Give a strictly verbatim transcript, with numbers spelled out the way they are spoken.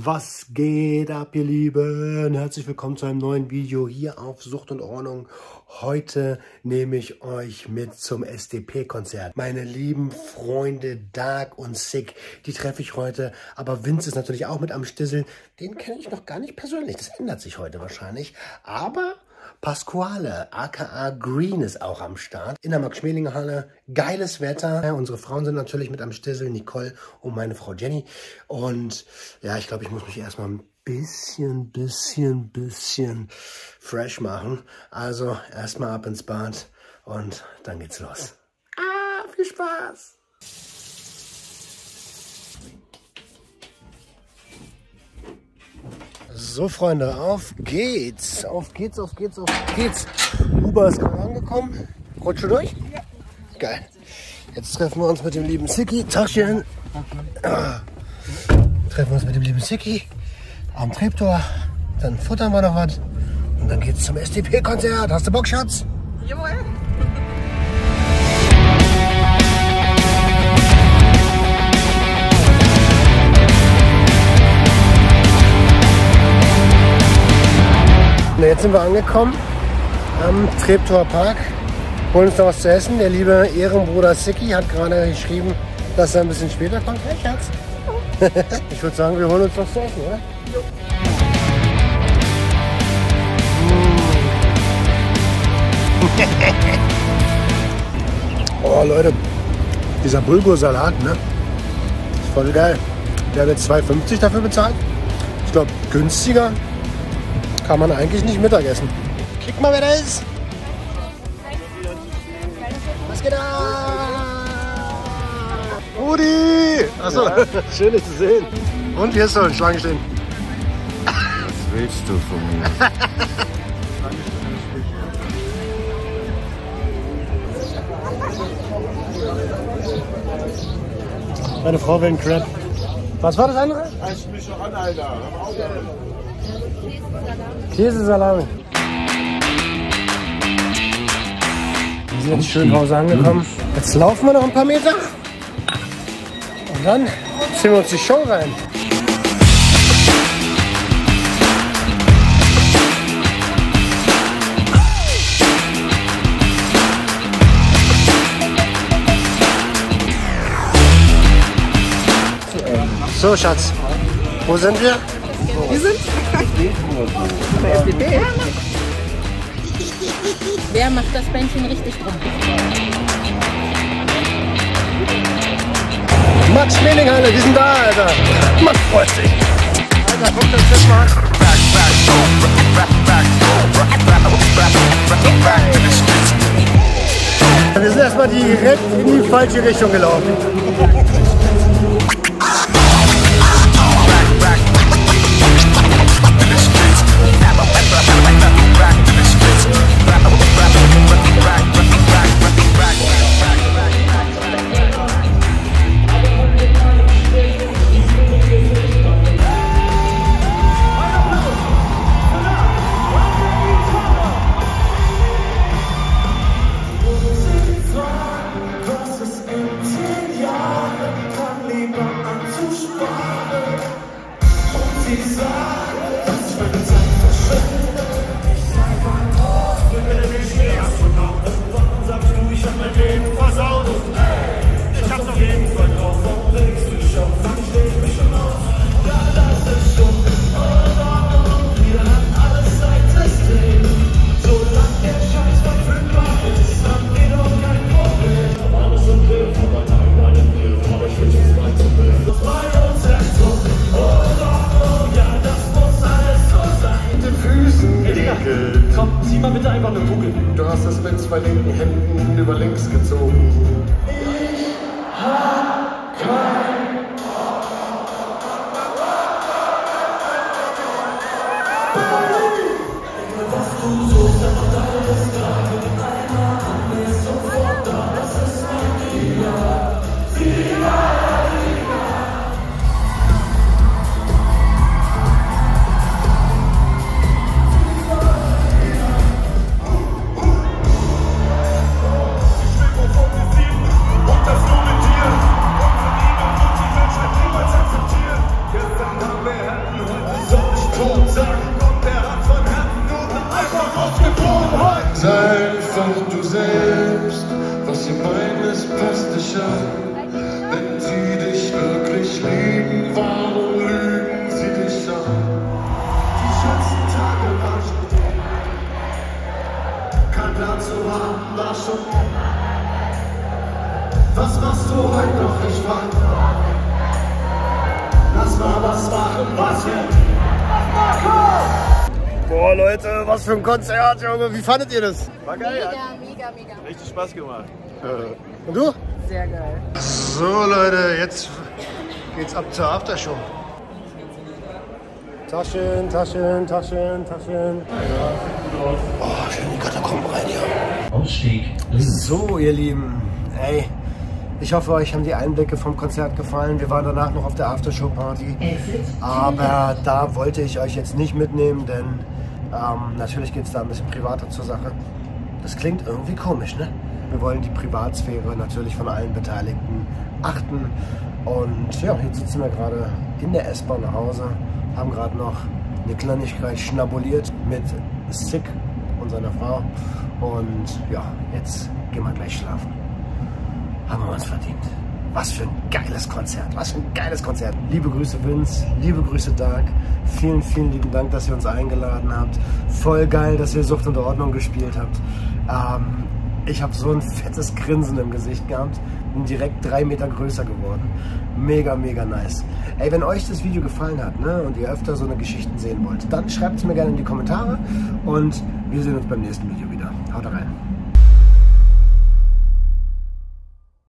Was geht ab, ihr Lieben? Herzlich willkommen zu einem neuen Video hier auf Sucht und Ordnung. Heute nehme ich euch mit zum S D P-Konzert. Meine lieben Freunde Dag und ick, die treffe ich heute. Aber Vince ist natürlich auch mit am Stissel. Den kenne ich noch gar nicht persönlich. Das ändert sich heute wahrscheinlich. Aber Pasquale, aka GReeeN, ist auch am Start. In der Max-Schmeling Halle. Geiles Wetter. Ja, unsere Frauen sind natürlich mit am Stissel. Nicole und meine Frau Jenni. Und ja, ich glaube, ich muss mich erstmal ein bisschen, bisschen, bisschen fresh machen. Also erstmal ab ins Bad und dann geht's los. Ah, viel Spaß! So, Freunde, auf geht's, auf geht's, auf geht's, auf geht's. Uber ist gerade angekommen. Rutsche durch? Ja. Geil. Jetzt treffen wir uns mit dem lieben Sicki. Tachchen. Ah. Treffen wir uns mit dem lieben Sicki am Treptower. Dann futtern wir noch was. Und dann geht's zum S D P-Konzert. Hast du Bock, Schatz? Jawohl. Jetzt sind wir angekommen am Treptower Park, holen uns noch was zu essen. Der liebe Ehrenbruder Sicki hat gerade geschrieben, dass er ein bisschen später kommt. Hey, Schatz. Ich würde sagen, wir holen uns noch zu essen, oder? Jo. Oh Leute, dieser Bulgursalat, ne? Ist voll geil. Wir haben jetzt zwei fünfzig dafür bezahlt. Ich glaube, günstiger kann man eigentlich nicht Mittagessen. Kick mal, wer da ist. Was geht da? Rudi! Achso, ja. Schön, dich zu sehen. Und hier ist so, Schlange stehen. Was willst du von mir? Meine Frau will einen Crab. Was war das andere? Heißt mich schon an, Alter. Käsesalami. Wir sind jetzt schön raus angekommen. Jetzt laufen wir noch ein paar Meter und dann ziehen wir uns die Show rein. So, Schatz, wo sind wir? Wir sind bei S D P. Wer macht das Bändchen richtig drum? Max-Schmeling-Halle, wir sind da, Alter. Max freut sich. Alter, guck das jetzt mal an. Wir sind erstmal direkt in die falsche Richtung gelaufen. This is empty, yeah. doch du selbst, was sie meinen, es passt dich an. Wenn sie dich wirklich lieben, warum lügen sie dich an? Die schönsten Tage war ich mit dir. Kein Plan zu haben, war schon. Was machst du heute noch? Ich frag. Lass mal was machen, was wir. Boah Leute, was für ein Konzert, Junge. Wie fandet ihr das? War geil, mega, mega, mega. Richtig Spaß gemacht. Und du? Sehr geil. So Leute, jetzt geht's ab zur Aftershow. Taschen, Taschen, Taschen, Taschen. Oh, schön, die Katakomben rein hier. Ausstieg. So ihr Lieben, ey. Ich hoffe, euch haben die Einblicke vom Konzert gefallen. Wir waren danach noch auf der Aftershow-Party. Aber da wollte ich euch jetzt nicht mitnehmen, denn ähm, natürlich geht es da ein bisschen privater zur Sache. Das klingt irgendwie komisch, ne? Wir wollen die Privatsphäre natürlich von allen Beteiligten achten. Und ja, jetzt sitzen wir gerade in der S-Bahn nach Hause, haben gerade noch eine Kleinigkeit schnabuliert mit Sick und seiner Frau. Und ja, jetzt gehen wir gleich schlafen. Haben wir uns verdient. Was für ein geiles Konzert, was für ein geiles Konzert. Liebe Grüße Vince, liebe Grüße Dag. Vielen, vielen lieben Dank, dass ihr uns eingeladen habt. Voll geil, dass ihr Sucht und Ordnung gespielt habt. Ähm, ich habe so ein fettes Grinsen im Gesicht gehabt. Bin direkt drei Meter größer geworden. Mega, mega nice. Ey, wenn euch das Video gefallen hat, ne, und ihr öfter so eine Geschichten sehen wollt, dann schreibt es mir gerne in die Kommentare. Und wir sehen uns beim nächsten Video wieder. Haut rein.